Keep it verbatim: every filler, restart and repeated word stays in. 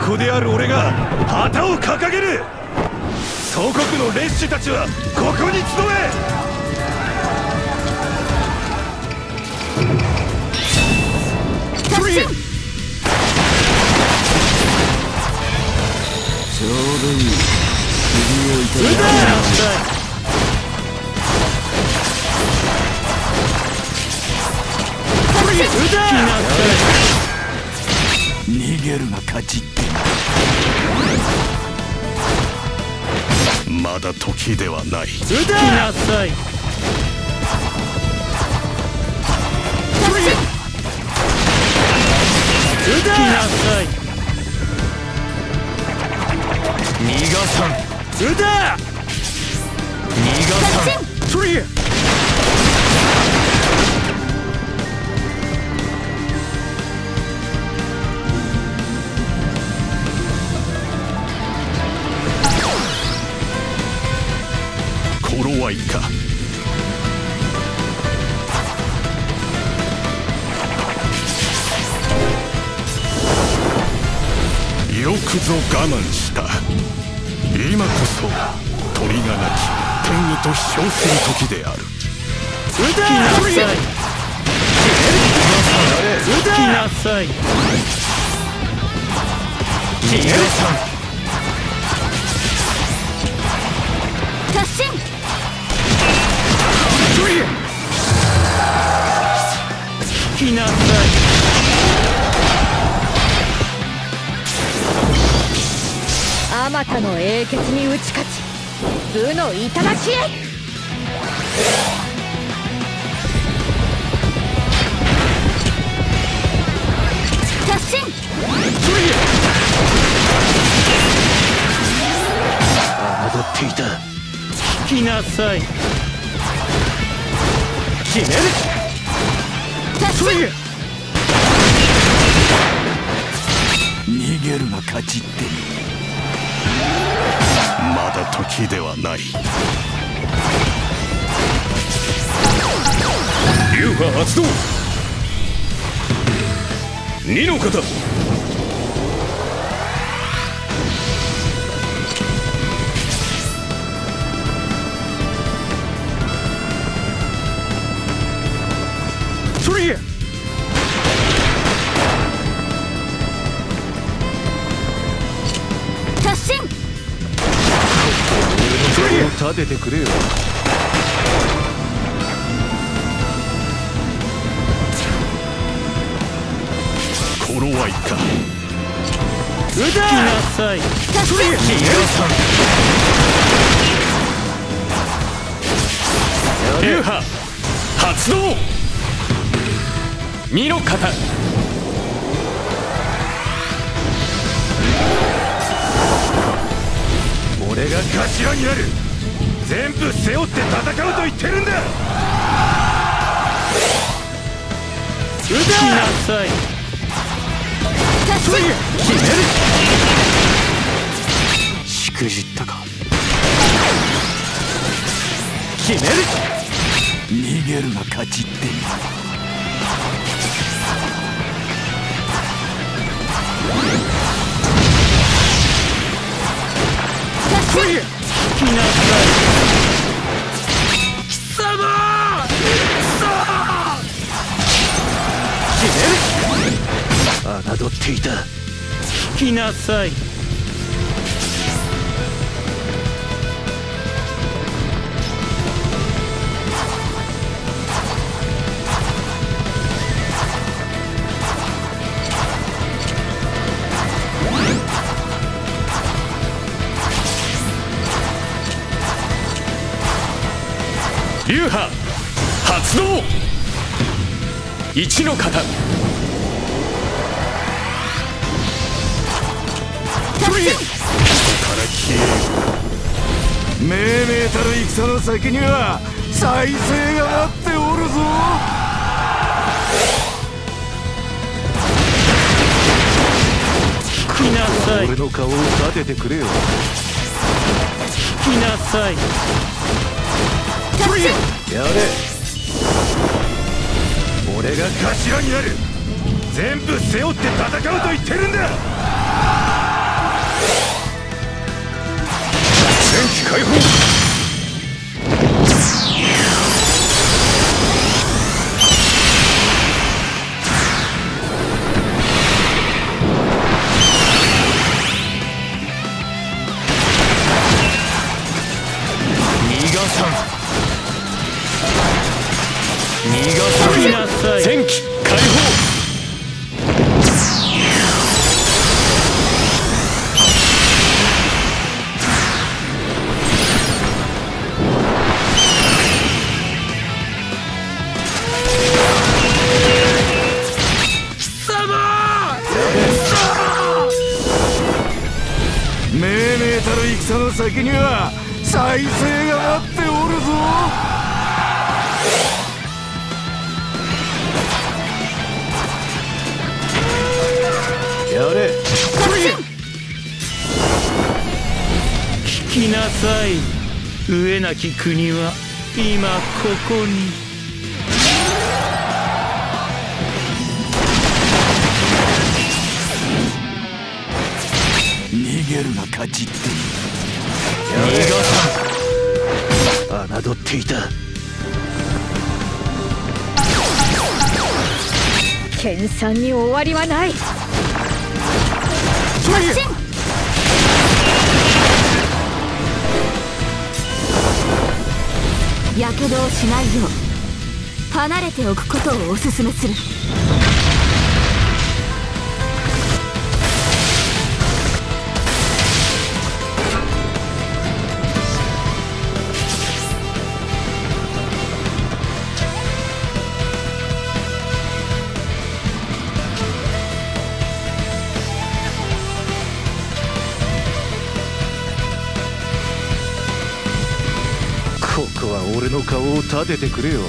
子である俺が旗を掲げる。祖国の烈士たちはここに集え。ちょうどいい首をいただきました。逃げるが勝ちって。まだ時ではない。来なさい。来なさい。逃がさん。逃がさん。怖いか。よくぞ我慢した。今こそ鳥が鳴き天狗と称する時である。来なさい。来なさい。来なさい。あまたの英傑に打ち勝ち、武の頂へ。突進。戻っていた。来なさい。決める。逃げるが勝ちって。まだ時ではない。流派発動。二の方。それ。立ててくれよ。頃合いか。撃ちなさい。それ。逃げさん。流派発動。二の型。俺が頭になる。全部背負って戦うと言ってるんだ。撃ちなさい。決める。しくじったか。決める。逃げるが勝ちって。来い。来なさい。貴様。あなどっていた。来なさい。流派発動。一の型。ここから消える。命名たる戦の先には再生が待っておるぞ。来なさい。俺の顔を立ててくれよ。来なさい。やれ。俺が頭になる。全部背負って戦うと言ってるんだ。解放。 戦機解放。 命令たる戦の先には再生が待っておるぞ。 やれ、聞きなさい。飢えなき国は今ここに。 逃げるが勝ちって逃がさん。侮っていた。研鑽に終わりはない。 やけどをしないよう離れておくことをおすすめする。ここは俺の顔を立ててくれよ。